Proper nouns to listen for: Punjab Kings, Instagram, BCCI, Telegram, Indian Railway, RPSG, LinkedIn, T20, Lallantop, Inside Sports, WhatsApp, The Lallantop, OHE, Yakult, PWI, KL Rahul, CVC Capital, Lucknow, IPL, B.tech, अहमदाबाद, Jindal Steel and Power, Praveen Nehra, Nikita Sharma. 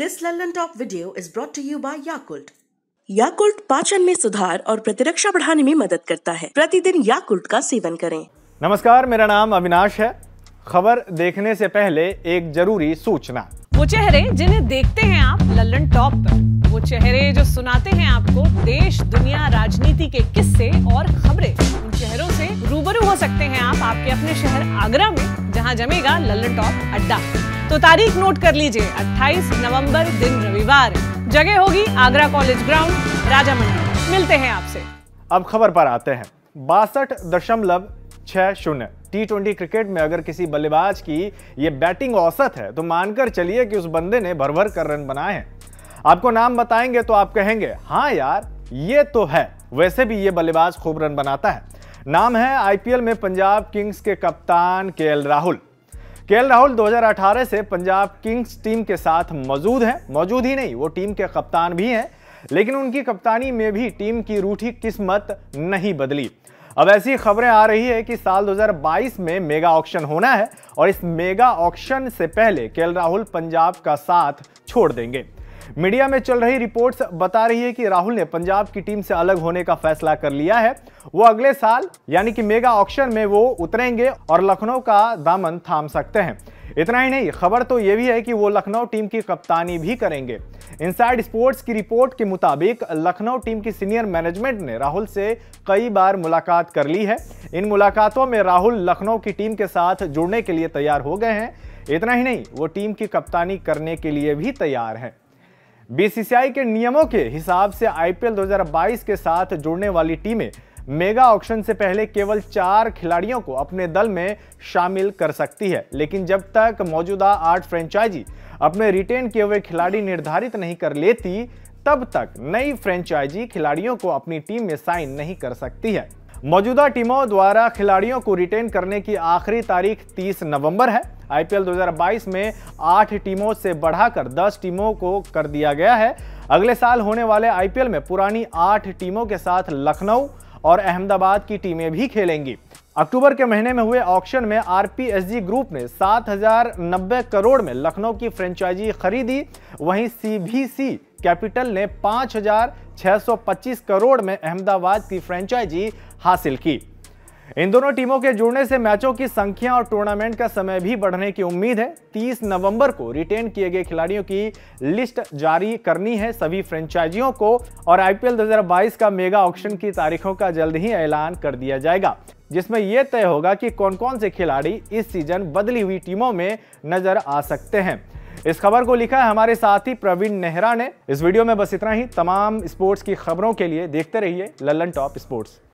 This Lallantop video is brought to you by Yakult. Yakult पाचन में सुधार और प्रतिरक्षा बढ़ाने में मदद करता है। प्रतिदिन याकुल्ट का सेवन करें। नमस्कार, मेरा नाम अविनाश है। खबर देखने से पहले एक जरूरी सूचना। वो चेहरे जिन्हें देखते हैं आप लल्लनटॉप पर, वो चेहरे जो सुनाते हैं आपको देश दुनिया राजनीति के किस्से और खबरें, उन चेहरों से रूबरू हो सकते हैं आप आपके अपने शहर आगरा में, जहाँ जमेगा लल्लनटॉप अड्डा। तो तारीख नोट कर लीजिए, 28 नवंबर दिन रविवार, जगह होगी आगरा कॉलेज ग्राउंड, राजा मंडी। मिलते हैं आपसे। अब खबर पर आते हैं। 62.60 T20 क्रिकेट में अगर किसी बल्लेबाज की ये बैटिंग औसत है तो मानकर चलिए कि उस बंदे ने भर भर कर रन बनाए हैं। आपको नाम बताएंगे तो आप कहेंगे हाँ यार ये तो है, वैसे भी ये बल्लेबाज खूब रन बनाता है। नाम है IPL में पंजाब किंग्स के कप्तान KL राहुल। KL राहुल 2018 से पंजाब किंग्स टीम के साथ मौजूद हैं। मौजूद ही नहीं, वो टीम के कप्तान भी हैं, लेकिन उनकी कप्तानी में भी टीम की रूठी किस्मत नहीं बदली। अब ऐसी खबरें आ रही है कि साल 2022 में मेगा ऑक्शन होना है और इस मेगा ऑक्शन से पहले KL राहुल पंजाब का साथ छोड़ देंगे। मीडिया में चल रही रिपोर्ट्स बता रही है कि राहुल ने पंजाब की टीम से अलग होने का फैसला कर लिया है। वो अगले साल यानी कि मेगा ऑक्शन में वो उतरेंगे और लखनऊ का दामन थाम सकते हैं। इतना ही नहीं, खबर तो ये भी है कि वो लखनऊ टीम की कप्तानी भी करेंगे। इनसाइड स्पोर्ट्स की रिपोर्ट के मुताबिक लखनऊ टीम की सीनियर मैनेजमेंट ने राहुल से कई बार मुलाकात कर ली है। इन मुलाकातों में राहुल लखनऊ की टीम के साथ जुड़ने के लिए तैयार हो गए हैं। इतना ही नहीं, वो टीम की कप्तानी करने के लिए भी तैयार हैं। BCCI के नियमों के हिसाब से IPL 2022 के साथ जुड़ने वाली टीमें मेगा ऑक्शन से पहले केवल 4 खिलाड़ियों को अपने दल में शामिल कर सकती है, लेकिन जब तक मौजूदा 8 फ्रेंचाइजी अपने रिटेन किए हुए खिलाड़ी निर्धारित नहीं कर लेती, तब तक नई फ्रेंचाइजी खिलाड़ियों को अपनी टीम में साइन नहीं कर सकती है। मौजूदा टीमों द्वारा खिलाड़ियों को रिटेन करने की आखिरी तारीख 30 नवंबर है। IPL 2022 में 8 टीमों से बढ़ाकर 10 टीमों को कर दिया गया है। अगले साल होने वाले IPL में पुरानी 8 टीमों के साथ लखनऊ और अहमदाबाद की टीमें भी खेलेंगी। अक्टूबर के महीने में हुए ऑक्शन में RPSG ग्रुप ने 7090 करोड़ में लखनऊ की फ्रेंचाइजी खरीदी। वहीं CVC कैपिटल ने 5625 करोड़ में अहमदाबाद की फ्रेंचाइजी हासिल की। इन दोनों टीमों के जुड़ने से मैचों की संख्या और टूर्नामेंट का समय भी बढ़ने की उम्मीद है। 30 नवंबर को रिटेन किए गए खिलाड़ियों की लिस्ट जारी करनी है सभी फ्रेंचाइजियों को और IPL 2022 का मेगा ऑक्शन की तारीखों का जल्द ही ऐलान कर दिया जाएगा, जिसमें यह तय होगा कि कौन कौन से खिलाड़ी इस सीजन बदली हुई टीमों में नजर आ सकते हैं। इस खबर को लिखा है हमारे साथी प्रवीण नेहरा ने। इस वीडियो में बस इतना ही। तमाम स्पोर्ट्स की खबरों के लिए देखते रहिए लल्लनटॉप स्पोर्ट्स।